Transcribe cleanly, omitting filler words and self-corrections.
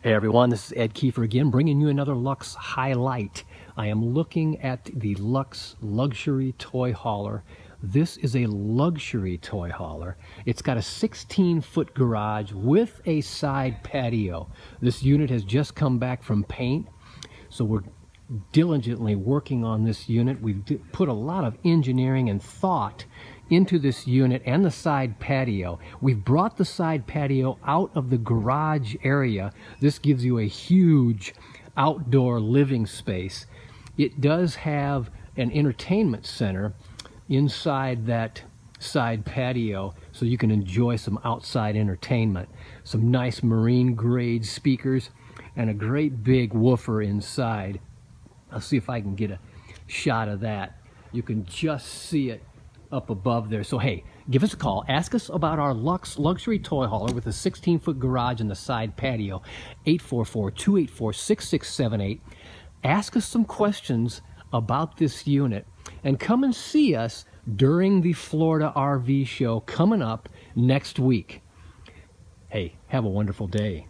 Hey everyone, this is Ed Kiefer again, bringing you another Lux highlight. I am looking at the Lux luxury toy hauler. This is a luxury toy hauler. It's got a 16-foot garage with a side patio. This unit has just come back from paint, so we're diligently working on this unit. We've put a lot of engineering and thought into this unit and the side patio. We've brought the side patio out of the garage area. This gives you a huge outdoor living space. It does have an entertainment center inside that side patio, so you can enjoy some outside entertainment. Some nice marine grade speakers and a great big woofer inside. I'll see if I can get a shot of that. You can just see it up above there. So hey, give us a call. Ask us about our Lux luxury toy hauler with a 16-foot garage and the side patio. 844-284-6678. Ask us some questions about this unit and come and see us during the Florida RV show coming up next week. Hey, have a wonderful day.